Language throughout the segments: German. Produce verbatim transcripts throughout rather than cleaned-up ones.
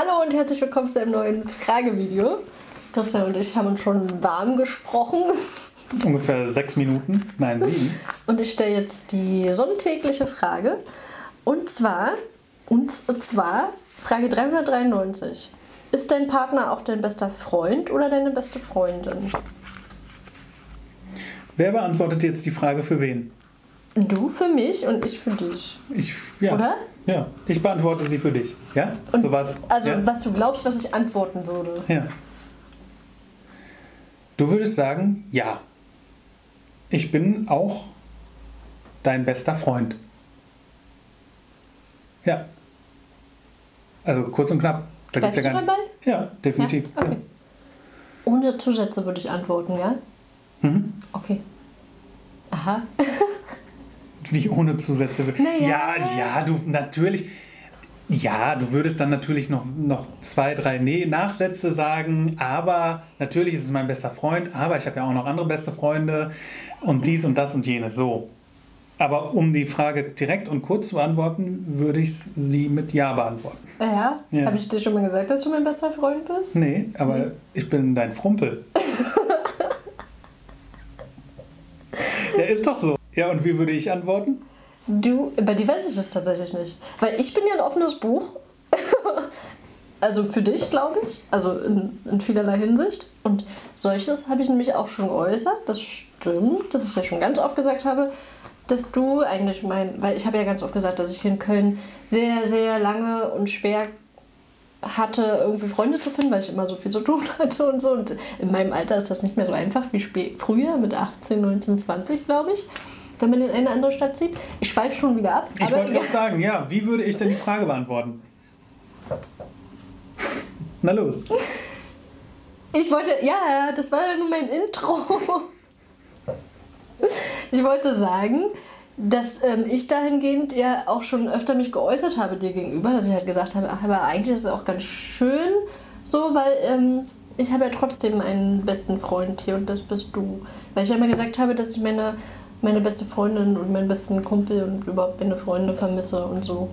Hallo und herzlich willkommen zu einem neuen Fragevideo. Christian und ich haben uns schon warm gesprochen. Ungefähr sechs Minuten, nein sieben. Und ich stelle jetzt die sonntägliche Frage. Und zwar, und zwar Frage dreihundertdreiundneunzig. Ist dein Partner auch dein bester Freund oder deine beste Freundin? Wer beantwortet jetzt die Frage für wen? Du für mich und ich für dich. Ich, ja. Oder? Ja, ich beantworte sie für dich. Ja? Und so was, also ja? Was du glaubst, was ich antworten würde. Ja. Du würdest sagen, ja. Ich bin auch dein bester Freund. Ja. Also kurz und knapp. Da gibt's ja gar nicht. Bleibst du dabei? Ja, definitiv. Ja? Okay. Ja. Ohne Zusätze würde ich antworten, ja? Mhm. Okay. Aha. Wie ohne Zusätze? Naja. Ja, ja, du natürlich. Ja, du würdest dann natürlich noch, noch zwei, drei nee, Nachsätze sagen, aber natürlich ist es mein bester Freund, aber ich habe ja auch noch andere beste Freunde und dies und das und jenes, so. Aber um die Frage direkt und kurz zu beantworten, würde ich sie mit ja beantworten. Ja? Ja. Habe ich dir schon mal gesagt, dass du mein bester Freund bist? Nee, aber nee. Ich bin dein Frumpel. Der ist doch so. Ja, und wie würde ich antworten? Du, bei dir weiß ich das tatsächlich nicht. Weil ich bin ja ein offenes Buch. Also für dich, glaube ich. Also in, in vielerlei Hinsicht. Und solches habe ich nämlich auch schon geäußert. Das stimmt, dass ich ja schon ganz oft gesagt habe, dass du eigentlich mein... Weil ich habe ja ganz oft gesagt, dass ich hier in Köln sehr, sehr lange und schwer hatte, irgendwie Freunde zu finden, weil ich immer so viel zu tun hatte und so. Und in meinem Alter ist das nicht mehr so einfach wie spät, früher, mit achtzehn, neunzehn, zwanzig, glaube ich. Wenn man in eine andere Stadt zieht. Ich schweife schon wieder ab. Ich wollte gerade sagen, ja, wie würde ich denn die Frage beantworten? Na los. Ich wollte, ja, das war ja nur mein Intro. Ich wollte sagen, dass ähm, ich dahingehend ja auch schon öfter mich geäußert habe dir gegenüber, dass ich halt gesagt habe, ach, aber eigentlich ist es auch ganz schön so, weil... Ähm, ich habe ja trotzdem einen besten Freund hier und das bist du. Weil ich ja immer gesagt habe, dass ich meine, meine beste Freundin und meinen besten Kumpel und überhaupt meine Freunde vermisse und so.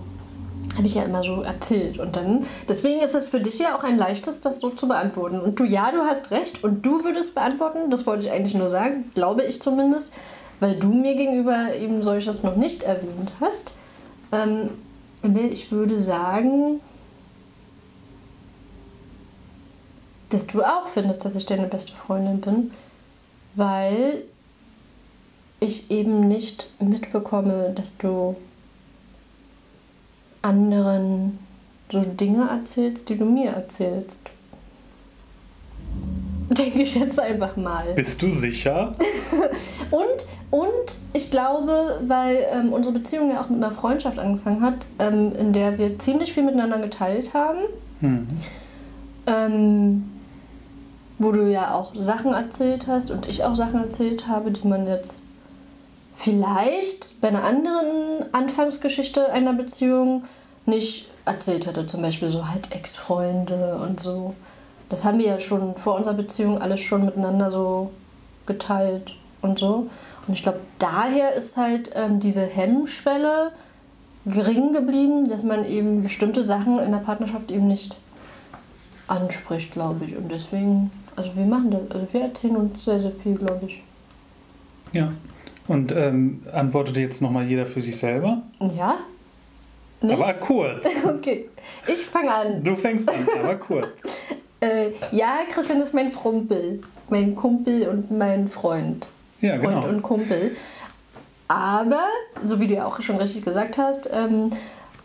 Habe ich ja immer so erzählt. Und dann, deswegen ist es für dich ja auch ein leichtes, das so zu beantworten. Und du, ja, du hast recht und du würdest beantworten, das wollte ich eigentlich nur sagen, glaube ich zumindest, weil du mir gegenüber eben solches noch nicht erwähnt hast. Ähm, ich würde sagen... dass du auch findest, dass ich deine beste Freundin bin, weil ich eben nicht mitbekomme, dass du anderen so Dinge erzählst, die du mir erzählst. Denke ich jetzt einfach mal. Bist du sicher? und, und ich glaube, weil ähm, unsere Beziehung ja auch mit einer Freundschaft angefangen hat, ähm, in der wir ziemlich viel miteinander geteilt haben, mhm. ähm, wo du ja auch Sachen erzählt hast und ich auch Sachen erzählt habe, die man jetzt vielleicht bei einer anderen Anfangsgeschichte einer Beziehung nicht erzählt hätte. Zum Beispiel so halt Ex-Freunde und so. Das haben wir ja schon vor unserer Beziehung alles schon miteinander so geteilt und so. Und ich glaube, daher ist halt ähm, diese Hemmschwelle gering geblieben, dass man eben bestimmte Sachen in der Partnerschaft eben nicht anspricht, glaube ich. Und deswegen... Also wir machen das, also wir erzählen uns sehr, sehr viel, glaube ich. Ja. Und ähm, antwortet jetzt nochmal jeder für sich selber? Ja. Nee? Aber kurz. Okay. Ich fange an. Du fängst an, aber kurz. äh, ja, Christian ist mein Frumpel. Mein Kumpel und mein Freund. Ja, genau. Freund und Kumpel. Aber, so wie du ja auch schon richtig gesagt hast, ähm,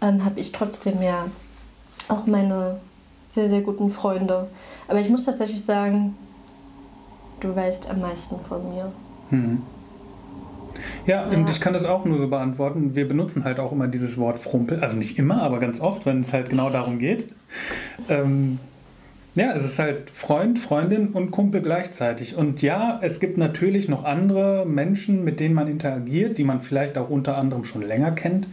ähm, habe ich trotzdem ja auch meine... sehr, sehr guten Freunde. Aber ich muss tatsächlich sagen, du weißt am meisten von mir. Hm. Ja, ja, und ich kann das auch nur so beantworten. Wir benutzen halt auch immer dieses Wort Frumpel. Also nicht immer, aber ganz oft, wenn es halt genau darum geht. Ähm, ja, es ist halt Freund, Freundin und Kumpel gleichzeitig. Und ja, es gibt natürlich noch andere Menschen, mit denen man interagiert, die man vielleicht auch unter anderem schon länger kennt.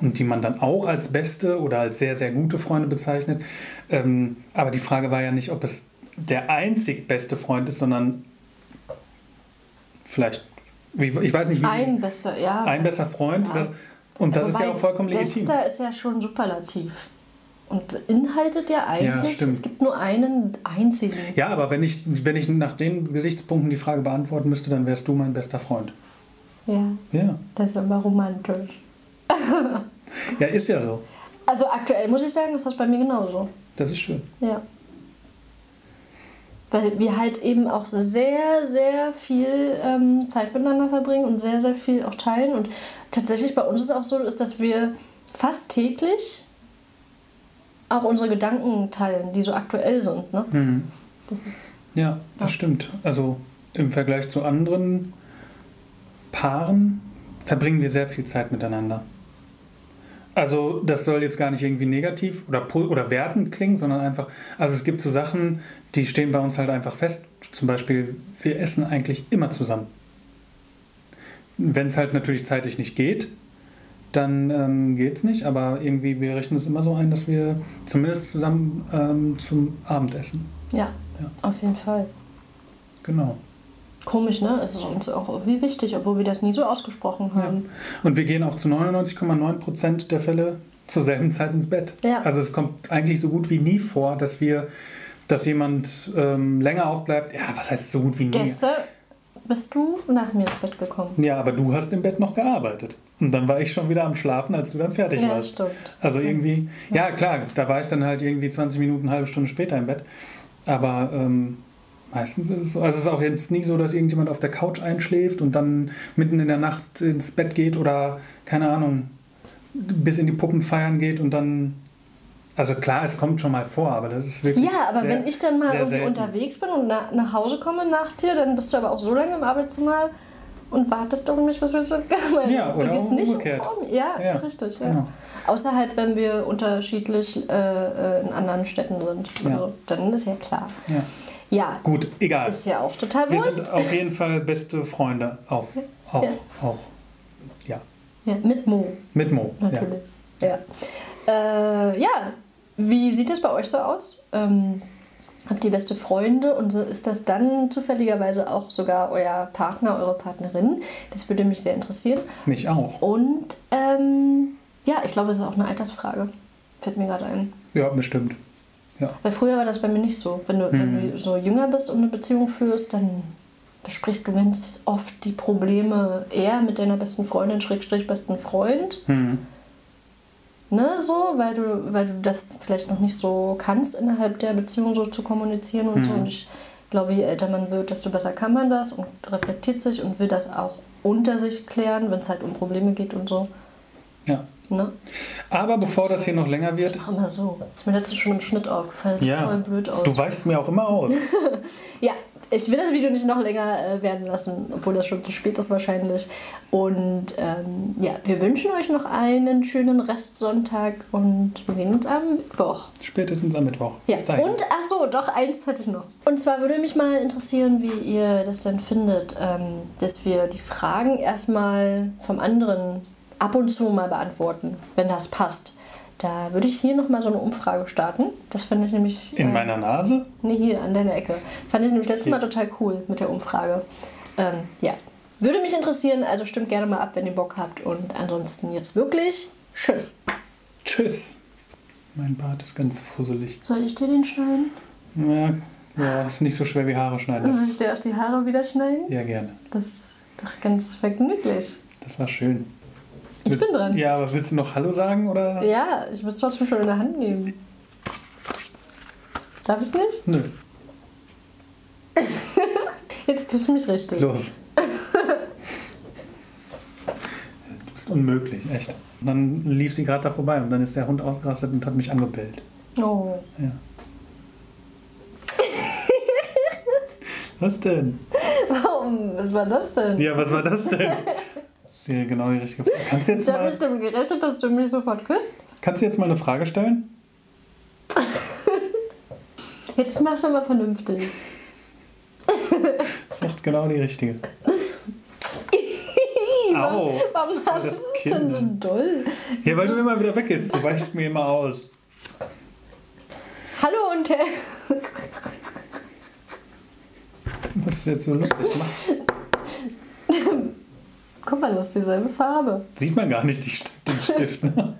Und die man dann auch als beste oder als sehr, sehr gute Freunde bezeichnet. Ähm, aber die Frage war ja nicht, ob es der einzig beste Freund ist, sondern vielleicht, ich weiß nicht, wie ein, ich, bester, ja, ein bester Freund. Ja. Oder, und das ist ja auch vollkommen legitim. Bester ist ja schon superlativ. Und beinhaltet der eigentlich, ja, es gibt nur einen einzigen. Ja, aber wenn ich, wenn ich nach den Gesichtspunkten die Frage beantworten müsste, dann wärst du mein bester Freund. Ja, ja. Das ist aber romantisch. Ja, ist ja so. Also aktuell muss ich sagen, ist das bei mir genauso. Das ist schön. Ja. Weil wir halt eben auch sehr, sehr viel ähm, Zeit miteinander verbringen und sehr, sehr viel auch teilen. Und tatsächlich bei uns ist es auch so, ist, dass wir fast täglich auch unsere Gedanken teilen, die so aktuell sind. Ne? Mhm. Das ist, ja, das ja. stimmt. Also im Vergleich zu anderen Paaren verbringen wir sehr viel Zeit miteinander. Also das soll jetzt gar nicht irgendwie negativ oder, oder wertend klingen, sondern einfach, also es gibt so Sachen, die stehen bei uns halt einfach fest. Zum Beispiel, wir essen eigentlich immer zusammen. Wenn es halt natürlich zeitlich nicht geht, dann ähm, geht es nicht. Aber irgendwie, wir richten es immer so ein, dass wir zumindest zusammen ähm, zum Abendessen. Ja, ja, auf jeden Fall. Genau. Komisch, ne? Es ist uns auch wie wichtig, obwohl wir das nie so ausgesprochen haben. Ja. Und wir gehen auch zu neunundneunzig Komma neun Prozent der Fälle zur selben Zeit ins Bett. Ja. Also es kommt eigentlich so gut wie nie vor, dass wir, dass jemand ähm, länger aufbleibt. Ja, was heißt so gut wie nie? Gestern bist du nach mir ins Bett gekommen. Ja, aber du hast im Bett noch gearbeitet. Und dann war ich schon wieder am Schlafen, als du dann fertig ja, warst. Stimmt. Also irgendwie, ja klar, da war ich dann halt irgendwie zwanzig Minuten, eine halbe Stunde später im Bett. Aber ähm, meistens ist es so. Also es ist auch jetzt nie so, dass irgendjemand auf der Couch einschläft und dann mitten in der Nacht ins Bett geht oder, keine Ahnung, bis in die Puppen feiern geht und dann... Also klar, es kommt schon mal vor, aber das ist wirklich ja, aber sehr, wenn ich dann mal irgendwie selten. unterwegs bin und na, nach Hause komme nach dir, dann bist du aber auch so lange im Arbeitszimmer und wartest auf mich, bis wir so kommen. Ja, oder du gehst nicht umgekehrt. Ja, ja, richtig. Ja. Genau. Außer halt, wenn wir unterschiedlich äh, in anderen Städten sind. Ja. Also, dann ist ja klar. Ja. Ja, gut, egal. Ist ja auch total wurscht. Wir sind auf jeden Fall beste Freunde. Auf, ja. Auf, ja. Auch, ja. Ja. Mit Mo. Mit Mo, natürlich. Ja. Ja. Äh, ja, wie sieht das bei euch so aus? Ähm, habt ihr beste Freunde und so, ist das dann zufälligerweise auch sogar euer Partner, eure Partnerin? Das würde mich sehr interessieren. Mich auch. Und ähm, ja, ich glaube, es ist auch eine Altersfrage. Fällt mir gerade ein. Ja, bestimmt. Ja. Weil früher war das bei mir nicht so. Wenn du, mhm. wenn du so jünger bist und eine Beziehung führst, dann besprichst du ganz oft die Probleme eher mit deiner besten Freundin, Schrägstrich besten Freund. Mhm. Ne, so, weil du, weil du das vielleicht noch nicht so kannst, innerhalb der Beziehung so zu kommunizieren und mhm. so. Und ich glaube, je älter man wird, desto besser kann man das und reflektiert sich und will das auch unter sich klären, wenn es halt um Probleme geht und so. Ja. Ne? Aber bevor das hier noch länger wird... Ich immer so. Das ist mir letztens schon im Schnitt aufgefallen. Das sieht ja voll blöd aus. Du weichst mir auch immer aus. Ja, ich will das Video nicht noch länger äh, werden lassen, obwohl das schon zu spät ist wahrscheinlich. Und ähm, ja, wir wünschen euch noch einen schönen Restsonntag und wir sehen uns am Mittwoch. Spätestens am Mittwoch. Ja. Bis dahin. Und ach so, doch, eins hatte ich noch. Und zwar würde mich mal interessieren, wie ihr das denn findet, ähm, dass wir die Fragen erstmal vom anderen ab und zu mal beantworten, wenn das passt. Da würde ich hier nochmal so eine Umfrage starten. Das fand ich nämlich... In äh, meiner Nase? Nee, hier an deiner Ecke. Fand ich nämlich letztes Mal total cool mit der Umfrage. Ähm, ja. Würde mich interessieren, also stimmt gerne mal ab, wenn ihr Bock habt. Und ansonsten jetzt wirklich tschüss. Tschüss. Mein Bart ist ganz fusselig. Soll ich dir den schneiden? Ja, ja, ist nicht so schwer wie Haare schneiden. Soll ich dir auch die Haare wieder schneiden? Ja, gerne. Das ist doch ganz vergnüglich. Das war schön. Ich willst, bin dran. Ja, aber willst du noch Hallo sagen, oder? Ja, ich muss trotzdem schon in der Hand nehmen. Darf ich nicht? Nö. Jetzt küsst mich richtig. Los. Du bist unmöglich, echt. Und dann lief sie gerade da vorbei und dann ist der Hund ausgerastet und hat mich angebellt. Oh. Ja. Was denn? Warum? Was war das denn? Ja, was war das denn? Hier genau die richtige Frage. Kannst du jetzt ich habe mich damit gerechnet, dass du mich sofort küsst. Kannst du jetzt mal eine Frage stellen? Jetzt mach doch mal vernünftig. Das ist genau die richtige. Au, warum hast das du das denn so doll? Ja, weil du immer wieder weggehst. Du weichst mir immer aus. Hallo und Herr. Das ist jetzt so lustig. Guck mal, du hast dieselbe Farbe. Sieht man gar nicht, die St den Stift. Ne?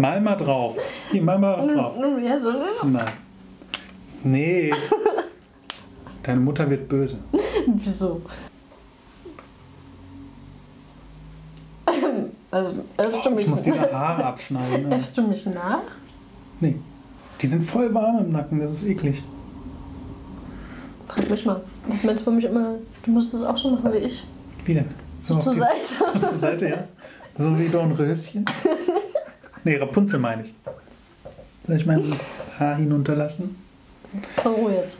Mal mal drauf. Hier, mal mal was drauf. Ja, so. Nein. Nee. Deine Mutter wird böse. Wieso? Also, elfst du mich nach? Ich muss diese Haare abschneiden. Ne? Elfst du mich nach? Nee. Die sind voll warm im Nacken, das ist eklig. Frag mich mal. Was meinst du für mich immer? Du musst es auch so machen wie ich. Wie denn? So zur die, Seite. So zur Seite, ja. So wie Don Röschen. Nee, Rapunzel meine ich. Soll ich mein Haar hinunterlassen? So, jetzt.